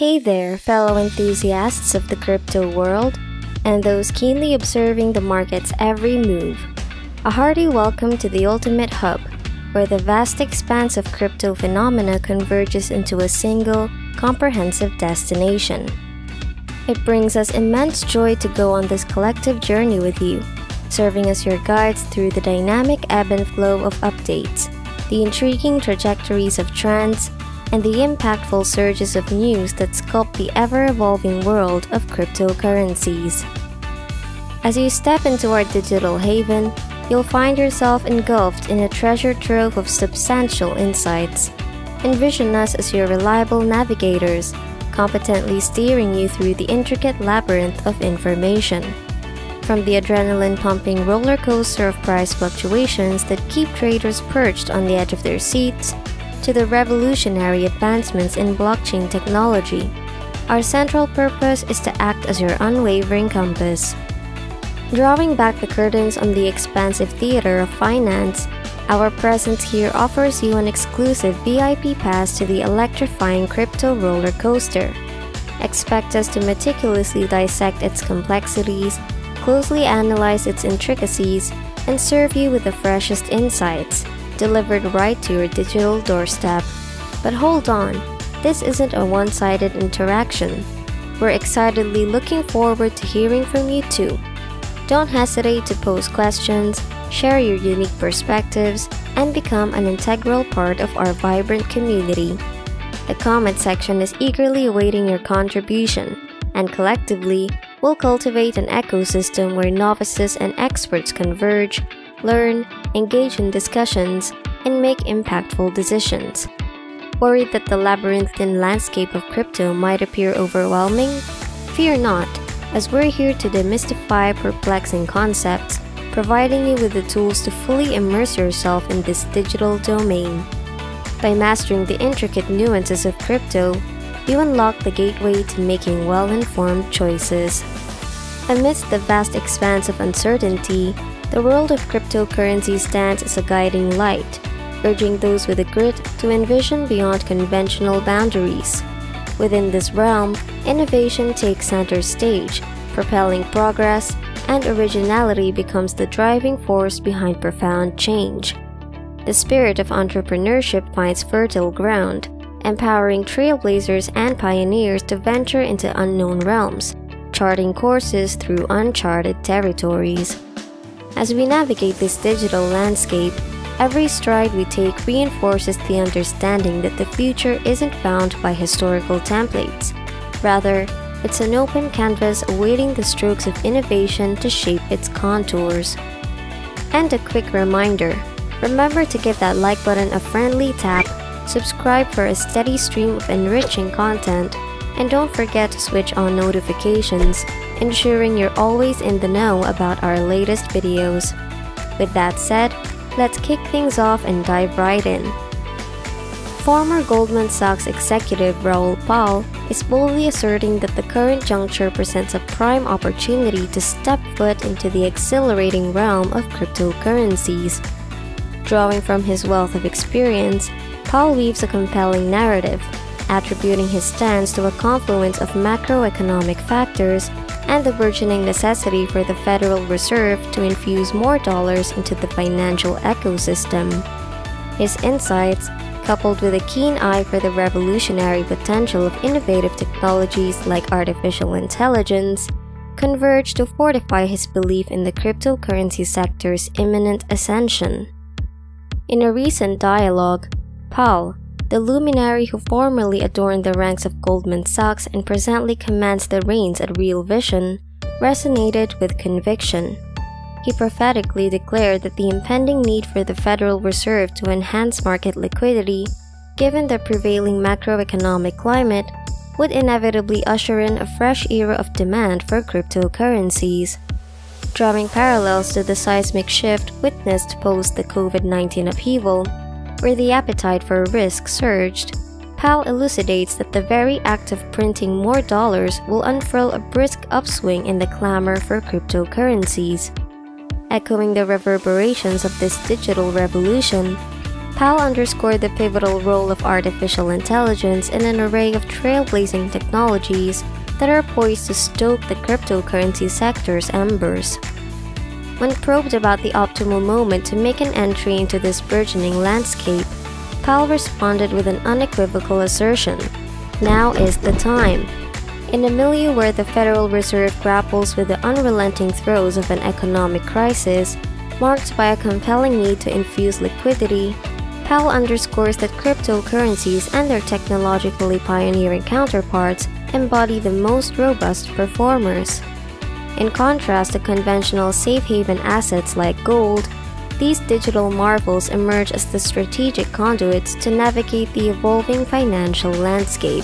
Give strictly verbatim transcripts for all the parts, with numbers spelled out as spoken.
Hey there, fellow enthusiasts of the crypto world, and those keenly observing the market's every move. A hearty welcome to the Ultimate Hub, where the vast expanse of crypto phenomena converges into a single, comprehensive destination. It brings us immense joy to go on this collective journey with you, serving as your guides through the dynamic ebb and flow of updates, the intriguing trajectories of trends, and the impactful surges of news that sculpt the ever-evolving world of cryptocurrencies. As you step into our digital haven, you'll find yourself engulfed in a treasure trove of substantial insights. Envision us as your reliable navigators, competently steering you through the intricate labyrinth of information. From the adrenaline-pumping roller coaster of price fluctuations that keep traders perched on the edge of their seats, to the revolutionary advancements in blockchain technology, our central purpose is to act as your unwavering compass. Drawing back the curtains on the expansive theater of finance, our presence here offers you an exclusive V I P pass to the electrifying crypto roller coaster. Expect us to meticulously dissect its complexities, closely analyze its intricacies, and serve you with the freshest insights, delivered right to your digital doorstep. But hold on, this isn't a one-sided interaction. We're excitedly looking forward to hearing from you too. Don't hesitate to pose questions, share your unique perspectives, and become an integral part of our vibrant community. The comment section is eagerly awaiting your contribution, and collectively, we'll cultivate an ecosystem where novices and experts converge, learn, engage in discussions, and make impactful decisions. Worried that the labyrinthine landscape of crypto might appear overwhelming? Fear not, as we're here to demystify perplexing concepts, providing you with the tools to fully immerse yourself in this digital domain. By mastering the intricate nuances of crypto, you unlock the gateway to making well-informed choices. Amidst the vast expanse of uncertainty, the world of cryptocurrency stands as a guiding light, urging those with the grit to envision beyond conventional boundaries. Within this realm, innovation takes center stage, propelling progress, and originality becomes the driving force behind profound change. The spirit of entrepreneurship finds fertile ground, empowering trailblazers and pioneers to venture into unknown realms, charting courses through uncharted territories. As we navigate this digital landscape, every stride we take reinforces the understanding that the future isn't bound by historical templates. Rather, it's an open canvas awaiting the strokes of innovation to shape its contours. And a quick reminder, remember to give that like button a friendly tap, subscribe for a steady stream of enriching content, and don't forget to switch on notifications, ensuring you're always in the know about our latest videos. With that said, let's kick things off and dive right in. Former Goldman Sachs executive Raoul Pal is boldly asserting that the current juncture presents a prime opportunity to step foot into the exhilarating realm of cryptocurrencies. Drawing from his wealth of experience, Pal weaves a compelling narrative, attributing his stance to a confluence of macroeconomic factors and the burgeoning necessity for the Federal Reserve to infuse more dollars into the financial ecosystem. His insights, coupled with a keen eye for the revolutionary potential of innovative technologies like artificial intelligence, converge to fortify his belief in the cryptocurrency sector's imminent ascension. In a recent dialogue, Pal, the luminary who formerly adorned the ranks of Goldman Sachs and presently commands the reins at Real Vision, resonated with conviction. He prophetically declared that the impending need for the Federal Reserve to enhance market liquidity, given the prevailing macroeconomic climate, would inevitably usher in a fresh era of demand for cryptocurrencies. Drawing parallels to the seismic shift witnessed post the COVID nineteen upheaval, where the appetite for risk surged, Pal elucidates that the very act of printing more dollars will unfurl a brisk upswing in the clamor for cryptocurrencies. Echoing the reverberations of this digital revolution, Pal underscored the pivotal role of artificial intelligence in an array of trailblazing technologies that are poised to stoke the cryptocurrency sector's embers. When probed about the optimal moment to make an entry into this burgeoning landscape, Pal responded with an unequivocal assertion: now is the time. In a milieu where the Federal Reserve grapples with the unrelenting throes of an economic crisis, marked by a compelling need to infuse liquidity, Pal underscores that cryptocurrencies and their technologically pioneering counterparts embody the most robust performers. In contrast to conventional safe haven assets like gold, these digital marvels emerge as the strategic conduits to navigate the evolving financial landscape.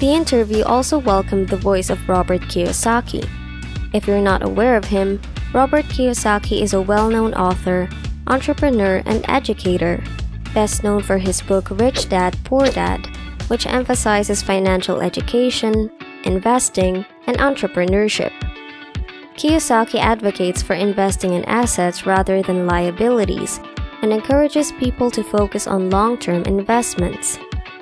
The interview also welcomed the voice of Robert Kiyosaki. If you're not aware of him, Robert Kiyosaki is a well-known author, entrepreneur, and educator, best known for his book Rich Dad Poor Dad, which emphasizes financial education, investing, and entrepreneurship. Kiyosaki advocates for investing in assets rather than liabilities and encourages people to focus on long-term investments.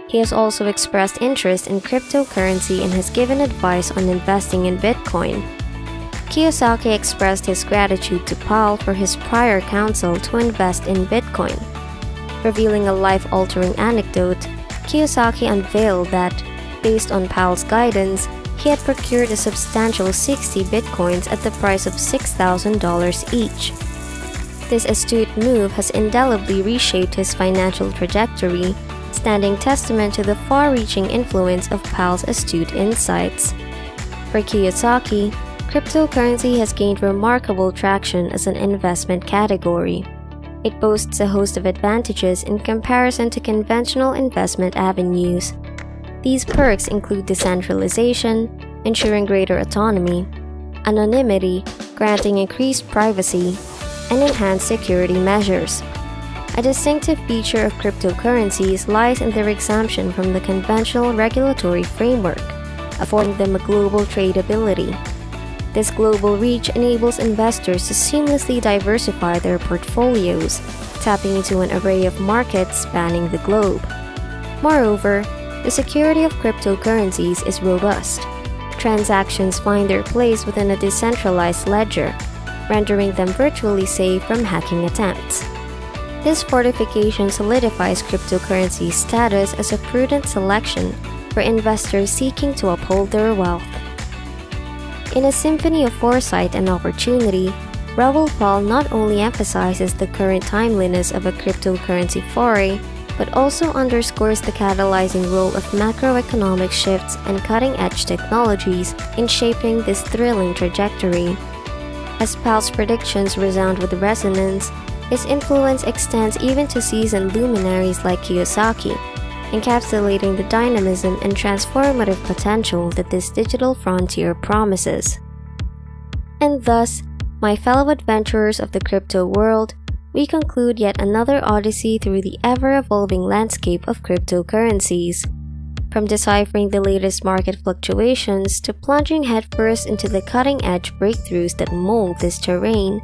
He has also expressed interest in cryptocurrency and has given advice on investing in Bitcoin. Kiyosaki expressed his gratitude to Pal for his prior counsel to invest in Bitcoin. Revealing a life-altering anecdote, Kiyosaki unveiled that, based on Pal's guidance, he had procured a substantial sixty Bitcoins at the price of six thousand dollars each. This astute move has indelibly reshaped his financial trajectory, standing testament to the far-reaching influence of Pal's astute insights. For Kiyosaki, cryptocurrency has gained remarkable traction as an investment category. It boasts a host of advantages in comparison to conventional investment avenues. These perks include decentralization, ensuring greater autonomy, anonymity, granting increased privacy, and enhanced security measures. A distinctive feature of cryptocurrencies lies in their exemption from the conventional regulatory framework, affording them a global tradability. This global reach enables investors to seamlessly diversify their portfolios, tapping into an array of markets spanning the globe. Moreover, the security of cryptocurrencies is robust. Transactions find their place within a decentralized ledger, rendering them virtually safe from hacking attempts. This fortification solidifies cryptocurrency's status as a prudent selection for investors seeking to uphold their wealth. In a symphony of foresight and opportunity, Raoul Pal not only emphasizes the current timeliness of a cryptocurrency foray, but also underscores the catalyzing role of macroeconomic shifts and cutting-edge technologies in shaping this thrilling trajectory. As Pal's predictions resound with resonance, his influence extends even to seasoned luminaries like Kiyosaki, encapsulating the dynamism and transformative potential that this digital frontier promises. And thus, my fellow adventurers of the crypto world, we conclude yet another odyssey through the ever-evolving landscape of cryptocurrencies. From deciphering the latest market fluctuations to plunging headfirst into the cutting-edge breakthroughs that mold this terrain,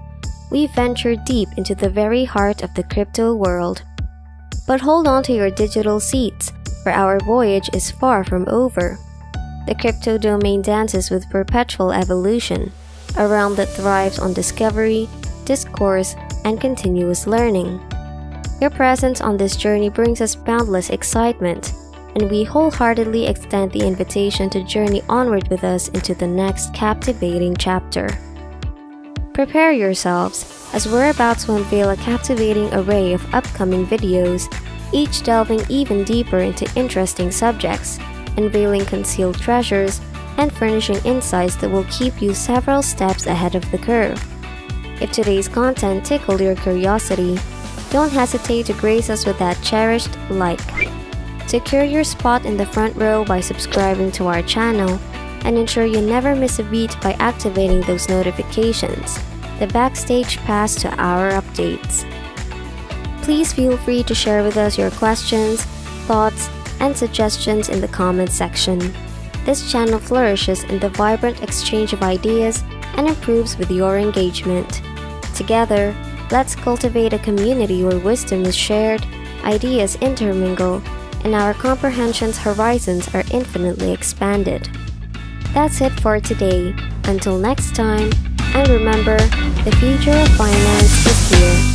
we venture deep into the very heart of the crypto world. But hold on to your digital seats, for our voyage is far from over. The crypto domain dances with perpetual evolution, a realm that thrives on discovery, discourse, and continuous learning. Your presence on this journey brings us boundless excitement, and we wholeheartedly extend the invitation to journey onward with us into the next captivating chapter. Prepare yourselves, as we're about to unveil a captivating array of upcoming videos, each delving even deeper into interesting subjects, unveiling concealed treasures, and furnishing insights that will keep you several steps ahead of the curve. If today's content tickled your curiosity, don't hesitate to grace us with that cherished like. Secure your spot in the front row by subscribing to our channel, and ensure you never miss a beat by activating those notifications, the backstage pass to our updates. Please feel free to share with us your questions, thoughts, and suggestions in the comments section. This channel flourishes in the vibrant exchange of ideas and improves with your engagement. Together, Let's cultivate a community where wisdom is shared, ideas intermingle, and our comprehension's horizons are infinitely expanded. That's it for today. Until next time, and remember, the future of finance is here.